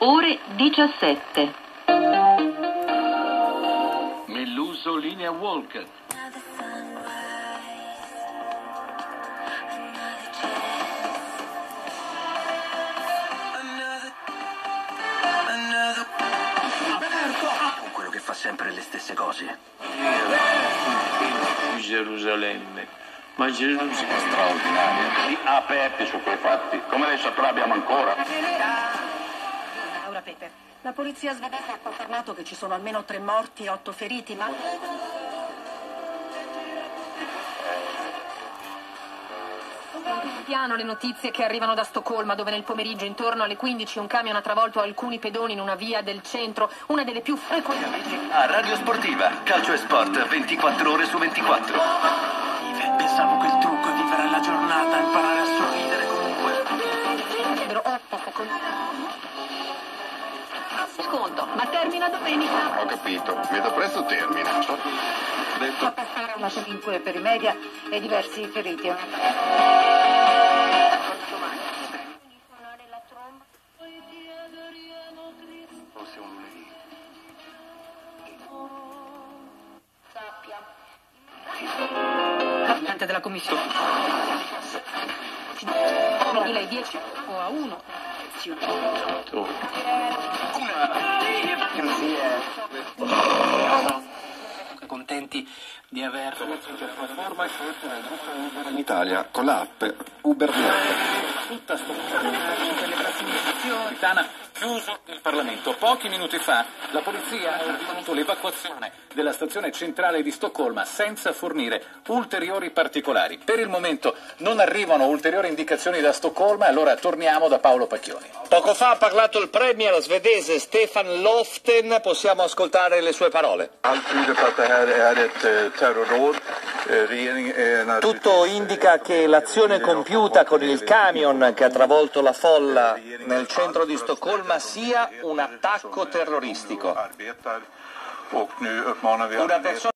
ore 17. Melluso, linea Walk. Fa sempre le stesse cose. Gerusalemme, ma Gerusalemme è straordinaria, si aperti su quei fatti, come lei saprà abbiamo ancora. Laura Pepe, la polizia svedese ha confermato che ci sono almeno 3 morti e 8 feriti, ma... Piano le notizie che arrivano da Stoccolma, dove nel pomeriggio intorno alle 15 un camion ha travolto alcuni pedoni in una via del centro, una delle più frequenti. A Radio Sportiva, calcio e sport 24 ore su 24. Pensavo che il trucco è vivere la giornata, imparare a sorridere comunque. Secondo, ma termina domenica. Ho capito, vedo presto termina. Fa passare una cinque per i media e diversi feriti. Della commissione 2010 o a 1 contenti di aver in Italia con l'app Uber tutta chiuso il Parlamento. Pochi minuti fa la polizia ha ordinato l'evacuazione della stazione centrale di Stoccolma senza fornire ulteriori particolari. Per il momento non arrivano ulteriori indicazioni da Stoccolma, allora torniamo da Paolo Pacchioni. Poco fa ha parlato il premier svedese Stefan Löfven, possiamo ascoltare le sue parole. Tutto indica che l'azione compiuta con il camion che ha travolto la folla nel centro di Stoccolma sia un attacco terroristico. Una persona